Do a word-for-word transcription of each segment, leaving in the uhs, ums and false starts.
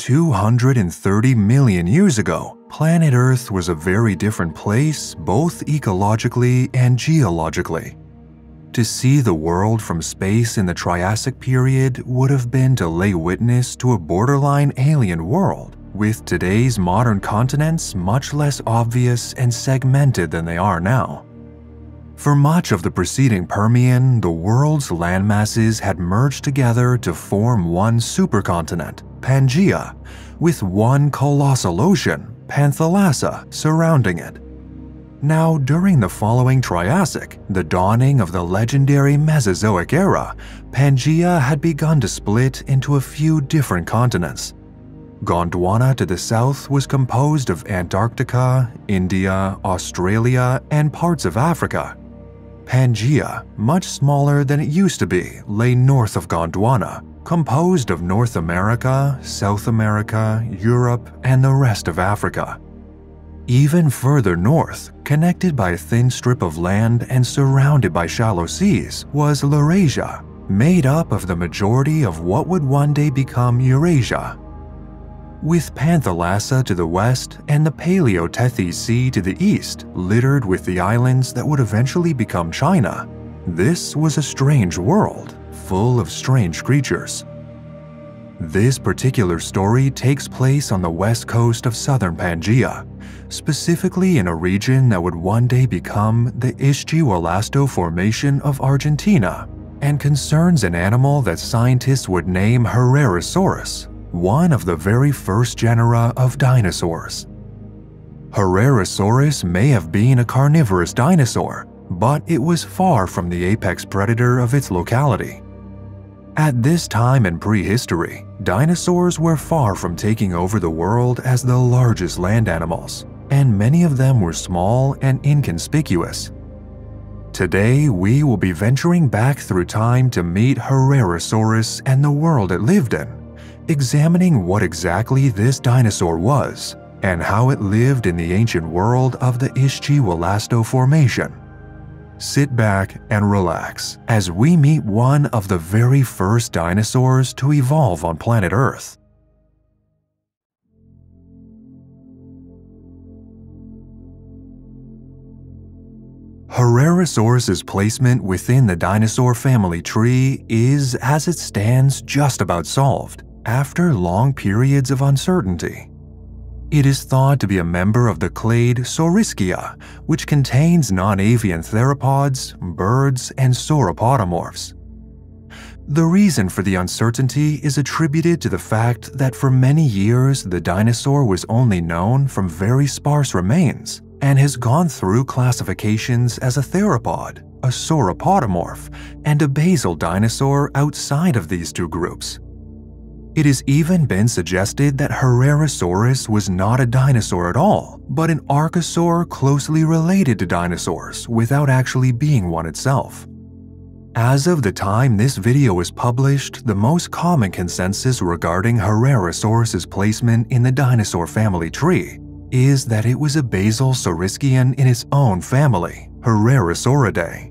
two hundred thirty million years ago, planet Earth was a very different place, both ecologically and geologically. To see the world from space in the Triassic period would have been to lay witness to a borderline alien world, with today's modern continents much less obvious and segmented than they are now. For much of the preceding Permian, the world's landmasses had merged together to form one supercontinent, Pangaea, with one colossal ocean, Panthalassa, surrounding it. Now, during the following Triassic, the dawning of the legendary Mesozoic era, Pangaea had begun to split into a few different continents. Gondwana to the south was composed of Antarctica, India, Australia, and parts of Africa. Pangaea, much smaller than it used to be, lay north of Gondwana, composed of North America, South America, Europe, and the rest of Africa. Even further north, connected by a thin strip of land and surrounded by shallow seas, was Laurasia, made up of the majority of what would one day become Eurasia. With Panthalassa to the west and the Paleo-Tethys Sea to the east, littered with the islands that would eventually become China, this was a strange world, full of strange creatures. This particular story takes place on the west coast of southern Pangaea, specifically in a region that would one day become the Ischigualasto Formation of Argentina, and concerns an animal that scientists would name Herrerasaurus, one of the very first genera of dinosaurs. Herrerasaurus may have been a carnivorous dinosaur, but it was far from the apex predator of its locality. At this time in prehistory, dinosaurs were far from taking over the world as the largest land animals, and many of them were small and inconspicuous. Today, we will be venturing back through time to meet Herrerasaurus and the world it lived in, examining what exactly this dinosaur was and how it lived in the ancient world of the Ischigualasto Formation. Sit back and relax as we meet one of the very first dinosaurs to evolve on planet Earth. Herrerasaurus's placement within the dinosaur family tree is, as it stands, just about solved after long periods of uncertainty. It is thought to be a member of the clade Saurischia, which contains non-avian theropods, birds, and sauropodomorphs. The reason for the uncertainty is attributed to the fact that for many years the dinosaur was only known from very sparse remains and has gone through classifications as a theropod, a sauropodomorph, and a basal dinosaur outside of these two groups. It has even been suggested that Herrerasaurus was not a dinosaur at all, but an archosaur closely related to dinosaurs without actually being one itself. As of the time this video is published, the most common consensus regarding Herrerasaurus's placement in the dinosaur family tree is that it was a basal saurischian in its own family, Herrerasauridae.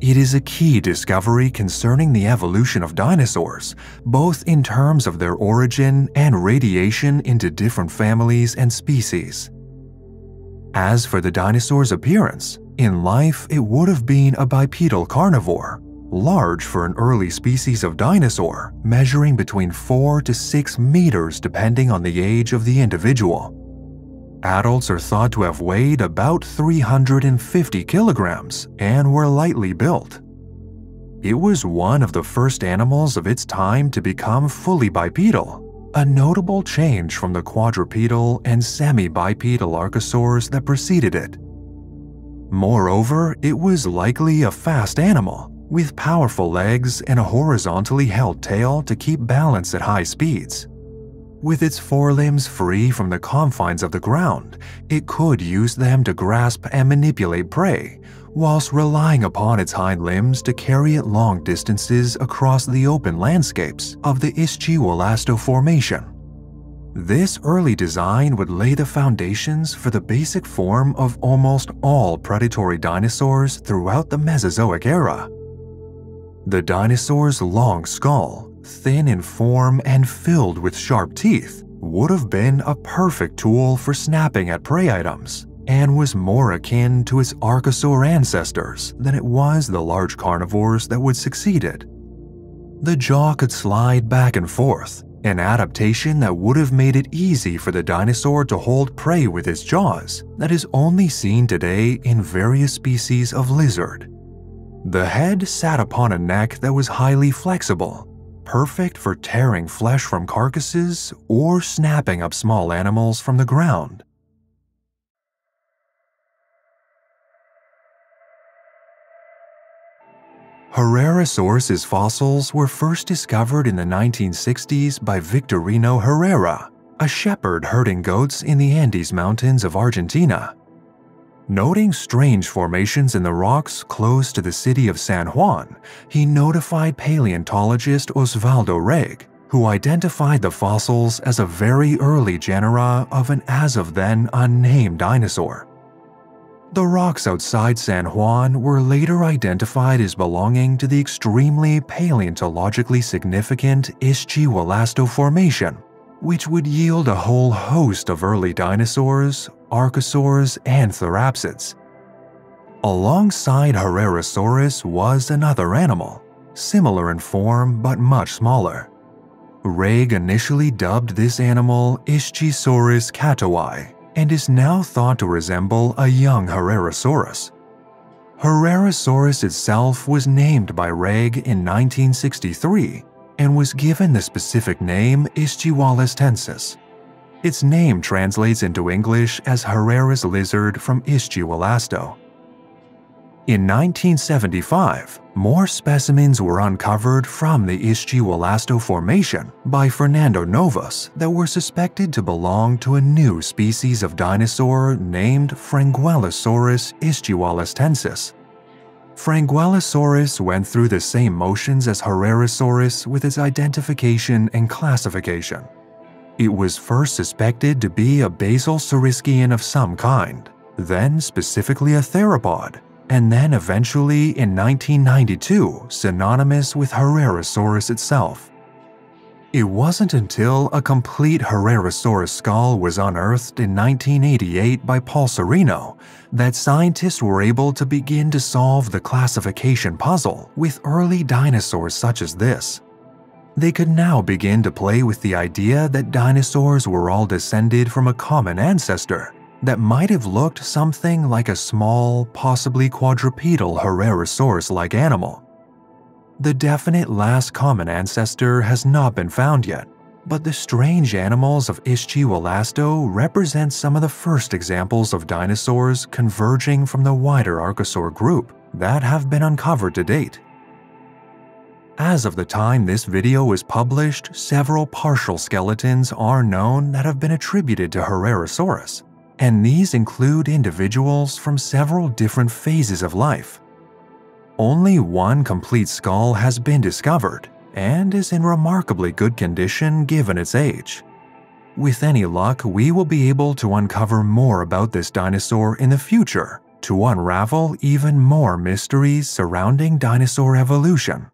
It is a key discovery concerning the evolution of dinosaurs, both in terms of their origin and radiation into different families and species. As for the dinosaur's appearance, in life it would have been a bipedal carnivore, large for an early species of dinosaur, measuring between four to six meters depending on the age of the individual. Adults are thought to have weighed about three hundred fifty kilograms and were lightly built. It was one of the first animals of its time to become fully bipedal, a notable change from the quadrupedal and semi-bipedal archosaurs that preceded it. Moreover, it was likely a fast animal, with powerful legs and a horizontally held tail to keep balance at high speeds. With its forelimbs free from the confines of the ground, it could use them to grasp and manipulate prey, whilst relying upon its hind limbs to carry it long distances across the open landscapes of the Ischigualasto Formation. This early design would lay the foundations for the basic form of almost all predatory dinosaurs throughout the Mesozoic era. The dinosaur's long skull, thin in form and filled with sharp teeth, would have been a perfect tool for snapping at prey items, and was more akin to its archosaur ancestors than it was the large carnivores that would succeed it. The jaw could slide back and forth, an adaptation that would have made it easy for the dinosaur to hold prey with its jaws, that is only seen today in various species of lizard. The head sat upon a neck that was highly flexible, perfect for tearing flesh from carcasses or snapping up small animals from the ground. Herrerasaurus's fossils were first discovered in the nineteen sixties by Victorino Herrera, a shepherd herding goats in the Andes Mountains of Argentina. Noting strange formations in the rocks close to the city of San Juan, he notified paleontologist Osvaldo Reig, who identified the fossils as a very early genera of an as-of-then unnamed dinosaur. The rocks outside San Juan were later identified as belonging to the extremely paleontologically significant Ischigualasto Formation, which would yield a whole host of early dinosaurs, archosaurs, and therapsids. Alongside Herrerasaurus was another animal, similar in form but much smaller. Reig initially dubbed this animal Ischigualastosaurus catawai, and is now thought to resemble a young Herrerasaurus. Herrerasaurus itself was named by Reig in nineteen sixty-three and was given the specific name Ischigualastensis. Its name translates into English as Herrera's lizard from Ischigualasto. In nineteen seventy-five, more specimens were uncovered from the Ischigualasto Formation by Fernando Novas that were suspected to belong to a new species of dinosaur named Frenguellisaurus ischigualastensis. Frenguellisaurus went through the same motions as Herrerasaurus with its identification and classification. It was first suspected to be a basal saurischian of some kind, then specifically a theropod, and then eventually in nineteen ninety-two synonymous with Herrerasaurus itself. It wasn't until a complete Herrerasaurus skull was unearthed in nineteen eighty-eight by Paul Sereno that scientists were able to begin to solve the classification puzzle with early dinosaurs such as this. They could now begin to play with the idea that dinosaurs were all descended from a common ancestor that might have looked something like a small, possibly quadrupedal Herrerasaurus-like animal. The definite last common ancestor has not been found yet, but the strange animals of Ischigualasto represent some of the first examples of dinosaurs converging from the wider archosaur group that have been uncovered to date. As of the time this video was published, several partial skeletons are known that have been attributed to Herrerasaurus, and these include individuals from several different phases of life. Only one complete skull has been discovered and is in remarkably good condition given its age. With any luck, we will be able to uncover more about this dinosaur in the future to unravel even more mysteries surrounding dinosaur evolution.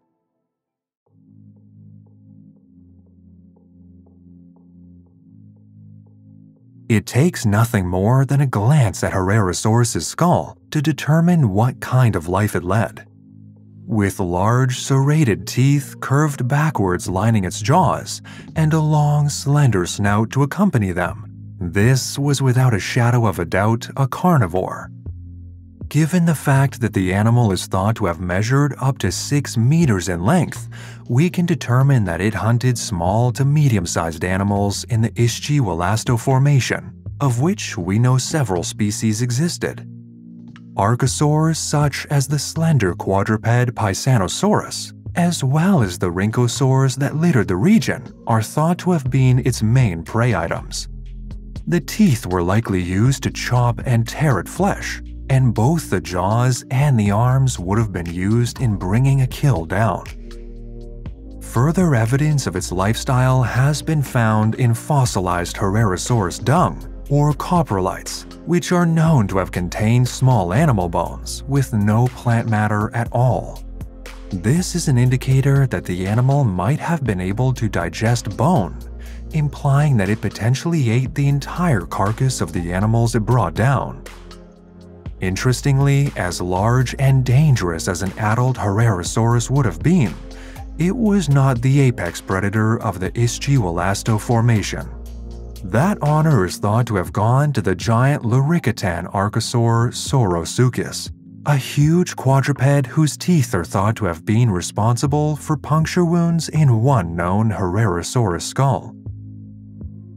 It takes nothing more than a glance at Herrerasaurus's skull to determine what kind of life it led. With large, serrated teeth curved backwards lining its jaws, and a long, slender snout to accompany them, this was without a shadow of a doubt a carnivore. Given the fact that the animal is thought to have measured up to six meters in length, we can determine that it hunted small to medium-sized animals in the Ischigualasto Formation, of which we know several species existed. Archosaurs such as the slender quadruped Pisanosaurus, as well as the rhynchosaurs that littered the region, are thought to have been its main prey items. The teeth were likely used to chop and tear at flesh, and both the jaws and the arms would have been used in bringing a kill down. Further evidence of its lifestyle has been found in fossilized Herrerasaurus dung, or coprolites, which are known to have contained small animal bones with no plant matter at all. This is an indicator that the animal might have been able to digest bone, implying that it potentially ate the entire carcass of the animals it brought down. Interestingly, as large and dangerous as an adult Herrerasaurus would have been, it was not the apex predator of the Ischigualasto Formation. That honor is thought to have gone to the giant Loricatan archosaur Saurosuchus, a huge quadruped whose teeth are thought to have been responsible for puncture wounds in one known Herrerasaurus skull.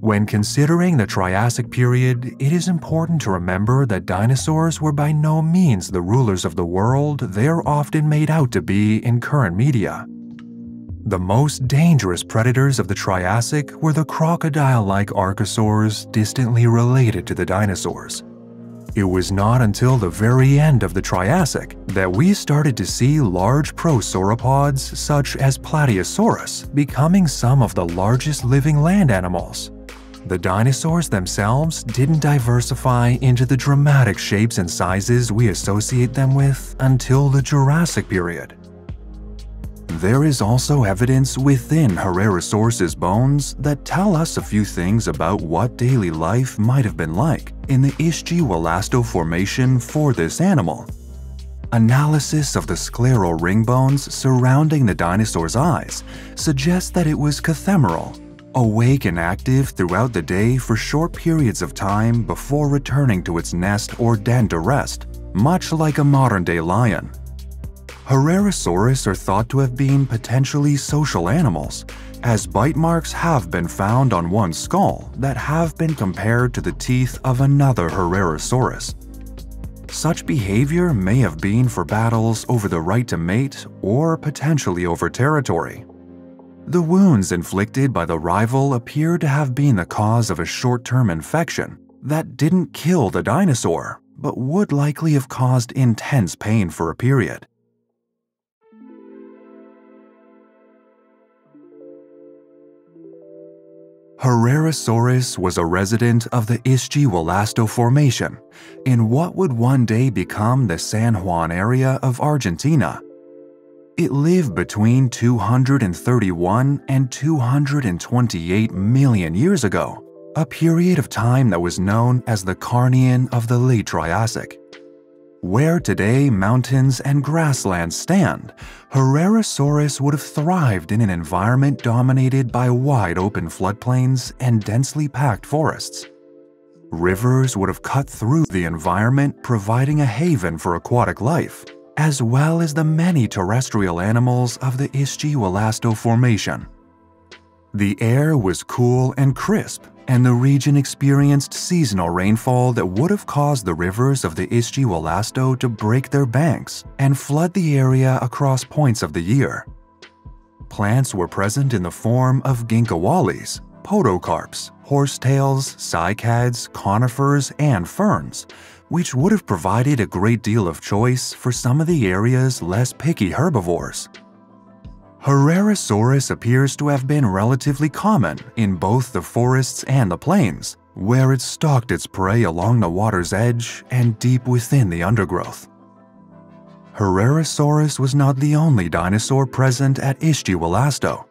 When considering the Triassic period, it is important to remember that dinosaurs were by no means the rulers of the world they are often made out to be in current media. The most dangerous predators of the Triassic were the crocodile-like archosaurs distantly related to the dinosaurs. It was not until the very end of the Triassic that we started to see large prosauropods such as Plateosaurus becoming some of the largest living land animals. The dinosaurs themselves didn't diversify into the dramatic shapes and sizes we associate them with until the Jurassic period. There is also evidence within Herrerasaurus's bones that tell us a few things about what daily life might have been like in the Ischigualasto Formation for this animal. Analysis of the scleral ring bones surrounding the dinosaur's eyes suggests that it was cathemeral, awake and active throughout the day for short periods of time before returning to its nest or den to rest, much like a modern-day lion. Herrerasaurus are thought to have been potentially social animals, as bite marks have been found on one skull that have been compared to the teeth of another Herrerasaurus. Such behavior may have been for battles over the right to mate or potentially over territory. The wounds inflicted by the rival appear to have been the cause of a short-term infection that didn't kill the dinosaur, but would likely have caused intense pain for a period. Herrerasaurus was a resident of the Ischigualasto Formation in what would one day become the San Juan area of Argentina. It lived between two hundred thirty-one and two hundred twenty-eight million years ago, a period of time that was known as the Carnian of the Late Triassic. Where today mountains and grasslands stand, Herrerasaurus would have thrived in an environment dominated by wide open floodplains and densely packed forests. Rivers would have cut through the environment, providing a haven for aquatic life, as well as the many terrestrial animals of the Ischigualasto Formation. The air was cool and crisp, and the region experienced seasonal rainfall that would have caused the rivers of the Ischigualasto to break their banks and flood the area across points of the year. Plants were present in the form of ginkgoales, podocarps, horsetails, cycads, conifers, and ferns, which would have provided a great deal of choice for some of the area's less picky herbivores. Herrerasaurus appears to have been relatively common in both the forests and the plains, where it stalked its prey along the water's edge and deep within the undergrowth. Herrerasaurus was not the only dinosaur present at Ischigualasto.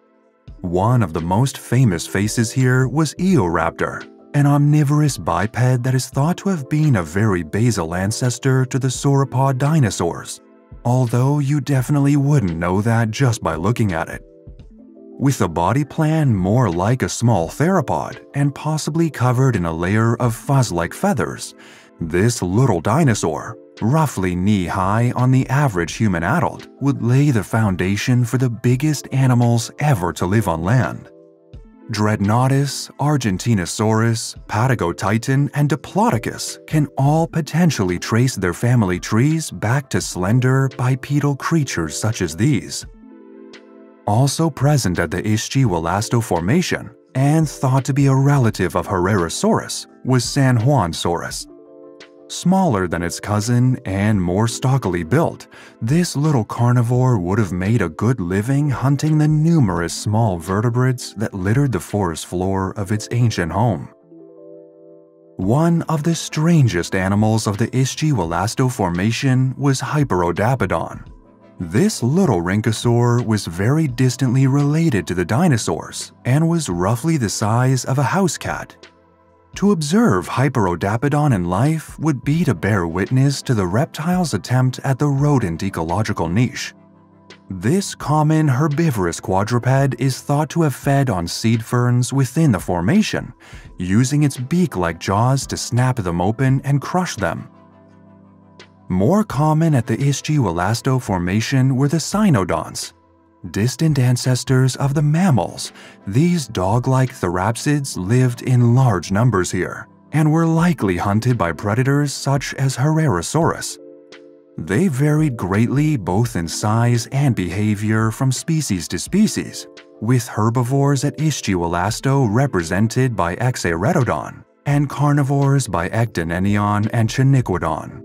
One of the most famous faces here was Eoraptor, an omnivorous biped that is thought to have been a very basal ancestor to the sauropod dinosaurs, although you definitely wouldn't know that just by looking at it. With a body plan more like a small theropod and possibly covered in a layer of fuzz-like feathers, this little dinosaur, roughly knee-high on the average human adult, would lay the foundation for the biggest animals ever to live on land. Dreadnoughtus, Argentinosaurus, Patagotitan, and Diplodocus can all potentially trace their family trees back to slender, bipedal creatures such as these. Also present at the Ischigualasto Formation, and thought to be a relative of Herrerasaurus, was Sanjuanosaurus. Smaller than its cousin and more stockily built, this little carnivore would have made a good living hunting the numerous small vertebrates that littered the forest floor of its ancient home. One of the strangest animals of the Ischigualasto Formation was Hyperodapedon. This little rhynchosaur was very distantly related to the dinosaurs and was roughly the size of a house cat. To observe Hyperodapedon in life would be to bear witness to the reptile's attempt at the rodent ecological niche. This common herbivorous quadruped is thought to have fed on seed ferns within the formation, using its beak-like jaws to snap them open and crush them. More common at the Ischigualasto formation were the cynodonts. Distant ancestors of the mammals, these dog-like therapsids lived in large numbers here and were likely hunted by predators such as Herrerasaurus. They varied greatly both in size and behavior from species to species, with herbivores at Ischigualasto represented by Exeretodon and carnivores by Ectinennion and Chiniquodon.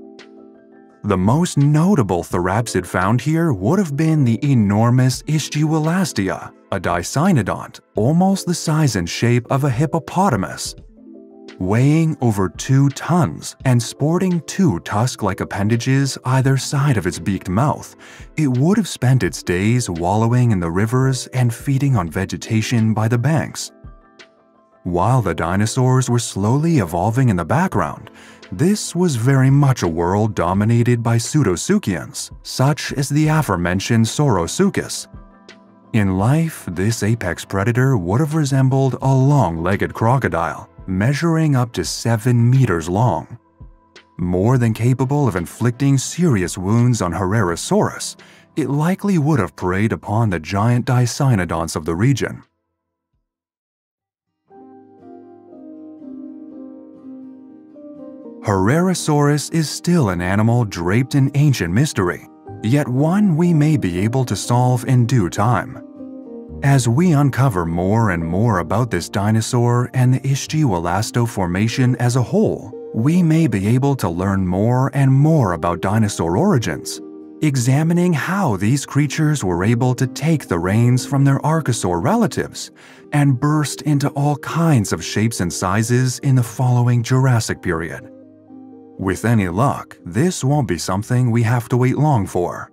The most notable therapsid found here would have been the enormous Ischigualastia, a dicynodont almost the size and shape of a hippopotamus. Weighing over two tons and sporting two tusk-like appendages either side of its beaked mouth, it would have spent its days wallowing in the rivers and feeding on vegetation by the banks. While the dinosaurs were slowly evolving in the background, this was very much a world dominated by pseudosuchians, such as the aforementioned Saurosuchus. In life, this apex predator would have resembled a long-legged crocodile, measuring up to seven meters long. More than capable of inflicting serious wounds on Herrerasaurus, it likely would have preyed upon the giant dicynodonts of the region. Herrerasaurus is still an animal draped in ancient mystery, yet one we may be able to solve in due time. As we uncover more and more about this dinosaur and the Ischigualasto formation as a whole, we may be able to learn more and more about dinosaur origins, examining how these creatures were able to take the reins from their archosaur relatives and burst into all kinds of shapes and sizes in the following Jurassic period. With any luck, this won't be something we have to wait long for.